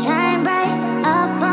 Shine bright up.